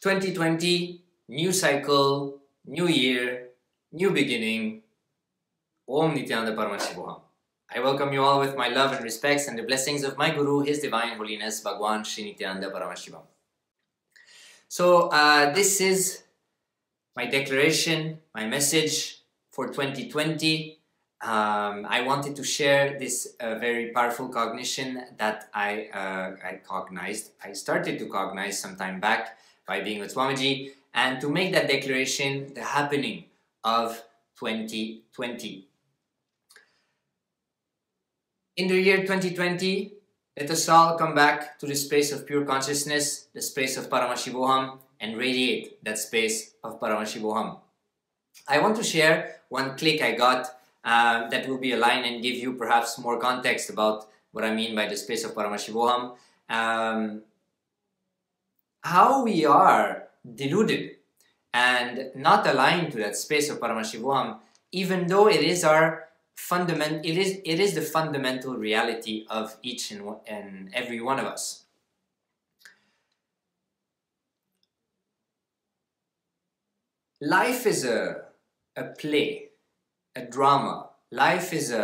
2020, new cycle, new year, new beginning. Om Nithyananda Paramashivoham. I welcome you all with my love and respects and the blessings of my Guru, His Divine Holiness, Bhagavan Sri Nithyananda Paramashivam. So this is my declaration, my message for 2020. I wanted to share this very powerful cognition that I started to cognize some time back by being with Swamiji, and to make that declaration the happening of 2020. In the year 2020, let us all come back to the space of pure consciousness, the space of Paramashivoham, and radiate that space of Paramashivoham. I want to share one click I got that will be aligned and give you perhaps more context about what I mean by the space of Paramashivoham. How we are deluded and not aligned to that space of Paramashivoham, even though it is our fundamental, it is the fundamental reality of each and every one of us. Life is a play, a drama. Life is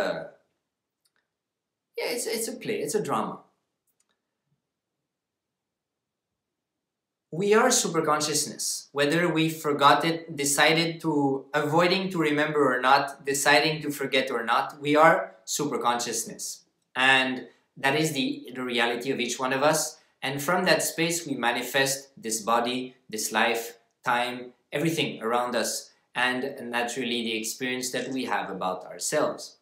it's a play, it's a drama. We are super consciousness, whether we forgot it, decided to, avoiding to remember or not, deciding to forget or not, we are super consciousness. And that is the reality of each one of us. And from that space, we manifest this body, this life, time, everything around us, and naturally the experience that we have about ourselves.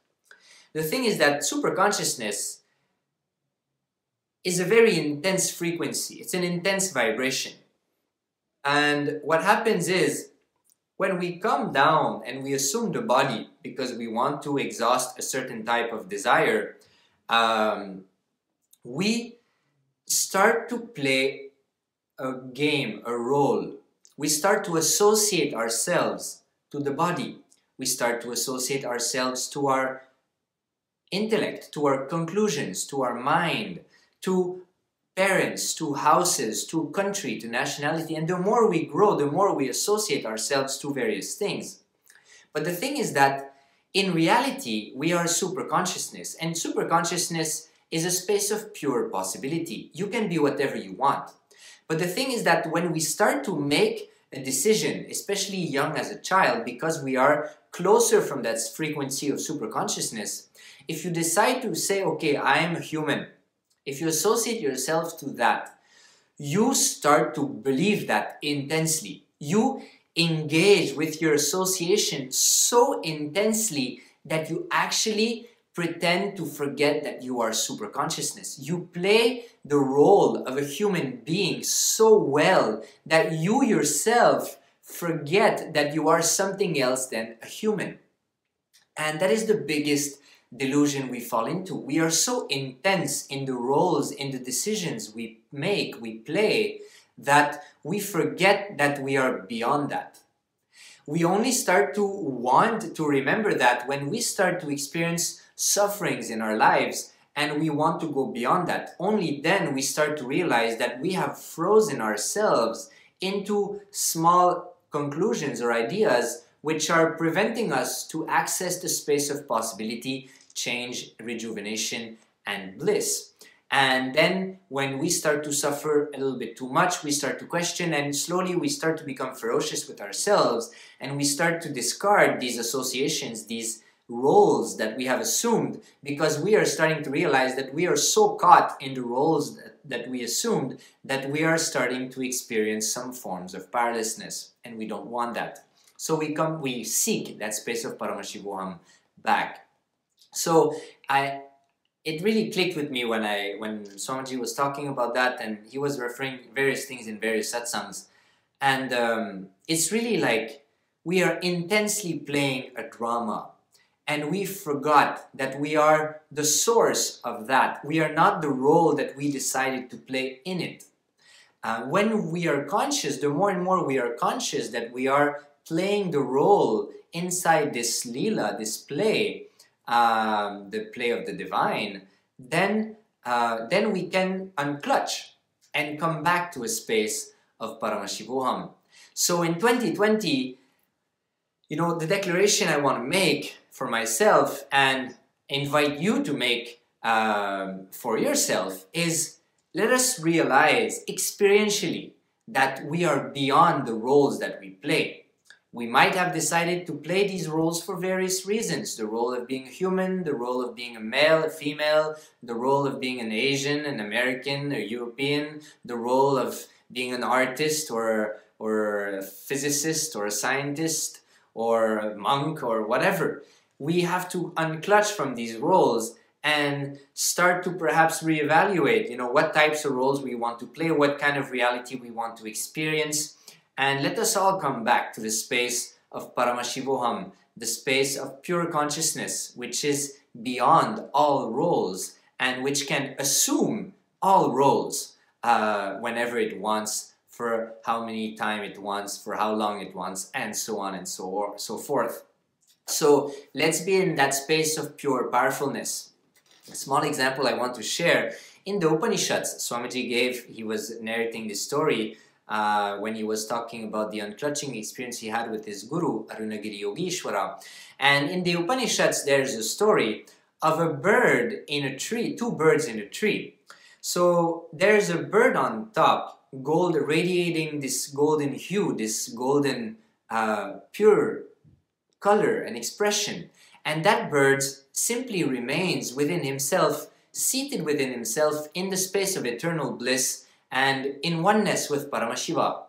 The thing is that superconsciousness is a very intense frequency. It's an intense vibration. And what happens is, when we come down and we assume the body because we want to exhaust a certain type of desire, we start to play a game, a role. We start to associate ourselves to the body. We start to associate ourselves to our intellect, to our conclusions, to our mind, to parents, to houses, to country, to nationality. And the more we grow, the more we associate ourselves to various things. But the thing is that in reality, we are super consciousness. And super consciousness is a space of pure possibility. You can be whatever you want. But the thing is that when we start to make a decision, especially young as a child, because we are closer from that frequency of superconsciousness, if you decide to say, okay, I am a human, if you associate yourself to that, you start to believe that intensely. You engage with your association so intensely that you actually pretend to forget that you are superconsciousness. You play the role of a human being so well that you yourself forget that you are something else than a human. And that is the biggest delusion we fall into. We are so intense in the roles, in the decisions we make, we play, that we forget that we are beyond that. We only start to want to remember that when we start to experience sufferings in our lives and we want to go beyond that. Only then we start to realize that we have frozen ourselves into small conclusions or ideas which are preventing us to access the space of possibility, change, rejuvenation, and bliss. And then when we start to suffer a little bit too much, we start to question, and slowly we start to become ferocious with ourselves, and we start to discard these associations, these roles that we have assumed, because we are starting to realize that we are so caught in the roles that we assumed that we are starting to experience some forms of powerlessness, and we don't want that. So we seek that space of Paramashivoham back. So it really clicked with me when Swamiji was talking about that, and he was referring various things in various satsangs, and it's really like we are intensely playing a drama. And we forgot that we are the source of that. We are not the role that we decided to play in it. When we are conscious, the more and more we are conscious that we are playing the role inside this lila, this play, the play of the divine, then we can unclutch and come back to a space of Paramashivoham. So in 2020, you know, the declaration I want to make for myself and invite you to make for yourself is, let us realize experientially that we are beyond the roles that we play. We might have decided to play these roles for various reasons. The role of being human, the role of being a male, a female, the role of being an Asian, an American, a European, the role of being an artist or a physicist or a scientist or a monk or whatever. We have to unclutch from these roles and start to perhaps reevaluate, you know, what types of roles we want to play, what kind of reality we want to experience. And let us all come back to the space of Paramashivoham, the space of pure consciousness, which is beyond all roles and which can assume all roles whenever it wants, for how many times it wants, for how long it wants, and so on and so forth. So let's be in that space of pure powerfulness. A small example I want to share. In the Upanishads, Swamiji gave, he was narrating this story when he was talking about the unclutching experience he had with his guru, Arunagiri Yogeshwara. And in the Upanishads, there's a story of a bird in a tree, two birds in a tree. So there's a bird on top, gold, radiating this golden hue, this golden pure color and expression. And that bird simply remains within himself, seated within himself in the space of eternal bliss and in oneness with Paramashiva.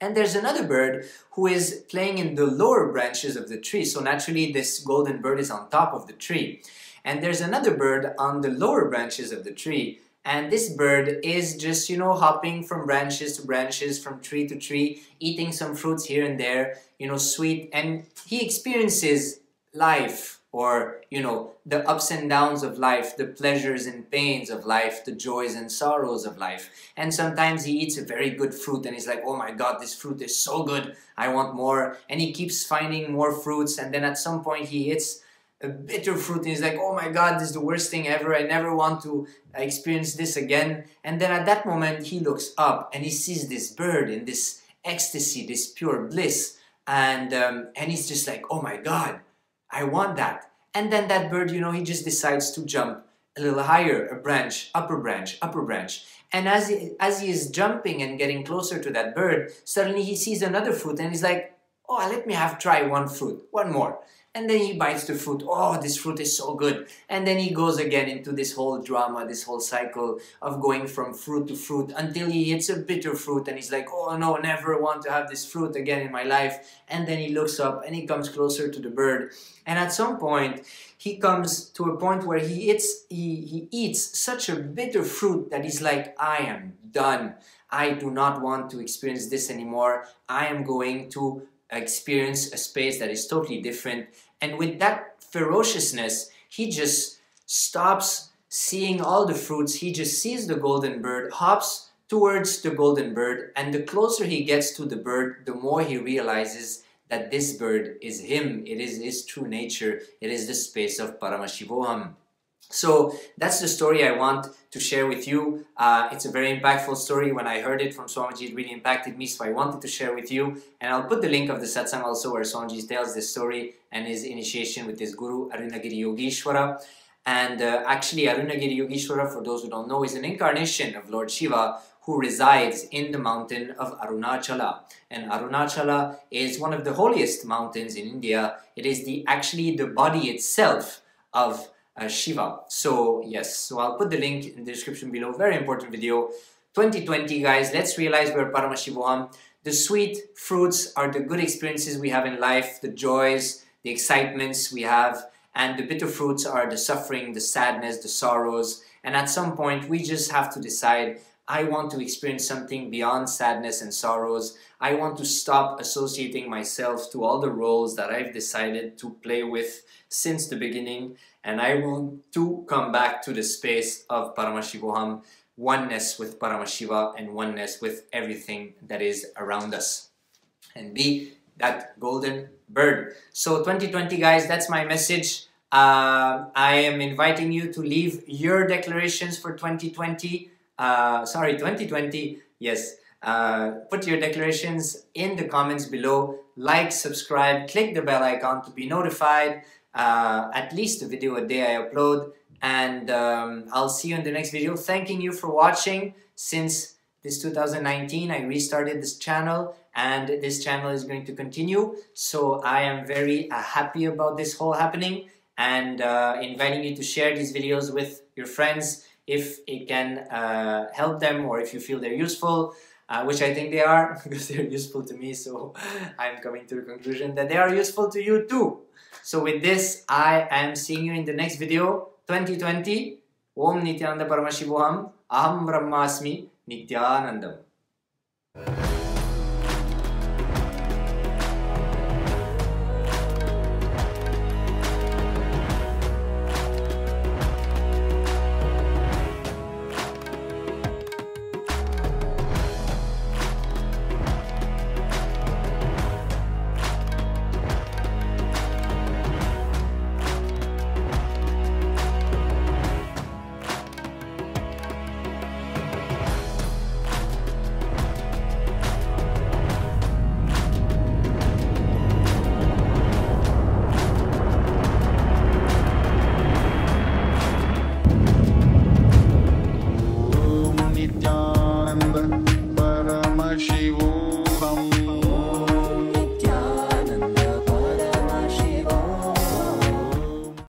And there's another bird who is playing in the lower branches of the tree. So naturally, this golden bird is on top of the tree. And there's another bird on the lower branches of the tree. And this bird is just, you know, hopping from branches to branches, from tree to tree, eating some fruits here and there, you know, sweet. And he experiences life, or, you know, the ups and downs of life, the pleasures and pains of life, the joys and sorrows of life. And sometimes he eats a very good fruit and he's like, oh my God, this fruit is so good, I want more. And he keeps finding more fruits, and then at some point he hits a bitter fruit and he's like, oh my God, this is the worst thing ever, I never want to experience this again. And then at that moment he looks up and he sees this bird in this ecstasy, this pure bliss, and he's just like, oh my God, I want that. And then that bird, you know, he just decides to jump a little higher, a branch, upper branch, upper branch. And as he is jumping and getting closer to that bird, suddenly he sees another fruit and he's like, oh, let me try one fruit, one more. And then he bites the fruit. Oh, this fruit is so good. And then he goes again into this whole drama, this whole cycle of going from fruit to fruit until he hits a bitter fruit and he's like, oh no, never want to have this fruit again in my life. And then he looks up and he comes closer to the bird. And at some point, he comes to a point where he eats such a bitter fruit that he's like, I am done. I do not want to experience this anymore. I am going to experience a space that is totally different. And with that ferociousness, he just stops seeing all the fruits. He just sees the golden bird, hops towards the golden bird, and the closer he gets to the bird, the more he realizes that this bird is him. It is his true nature. It is the space of Paramashivoham. So that's the story I want to share with you. It's a very impactful story. When I heard it from Swamiji, it really impacted me, so I wanted to share with you. And I'll put the link of the satsang also, where Swamiji tells this story and his initiation with his guru, Arunagiri Yogeshwara. And actually, Arunagiri Yogeshwara, for those who don't know, is an incarnation of Lord Shiva, who resides in the mountain of Arunachala. And Arunachala is one of the holiest mountains in India. It is actually the body itself of Shiva. So yes, so I'll put the link in the description below. Very important video. 2020, guys, let's realize we're Paramashivoham. The sweet fruits are the good experiences we have in life, the joys, the excitements we have, and the bitter fruits are the suffering, the sadness, the sorrows. And at some point, we just have to decide, I want to experience something beyond sadness and sorrows. I want to stop associating myself to all the roles that I've decided to play with since the beginning. And I want to come back to the space of Paramashivoham, oneness with Paramashiva and oneness with everything that is around us, and be that golden bird. So 2020, guys, that's my message. I am inviting you to leave your declarations for 2020. Sorry, 2020, yes. Put your declarations in the comments below. Like, subscribe, click the bell icon to be notified. At least a video a day I upload. And I'll see you in the next video. Thanking you for watching. Since this 2019, I restarted this channel, and this channel is going to continue. So I am very happy about this whole happening, and inviting you to share these videos with your friends if it can help them, or if you feel they're useful, which I think they are, because they're useful to me. So I'm coming to the conclusion that they are useful to you too. So with this, I am seeing you in the next video. 2020, Om Nithyananda Paramashivoham, Aham Brahmasmi, Nithyanandam.